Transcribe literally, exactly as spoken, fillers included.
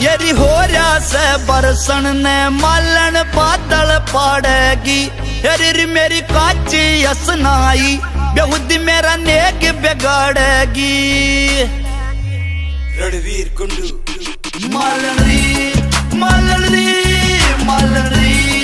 यरी हो रहा से बरसन ने मालन बादल पड़ेगी। यरी मेरी काची असनाई बेहुदी मेरा नेक बिगड़ेगी। रणवीर कुंडू मालन री मालन री मालन री।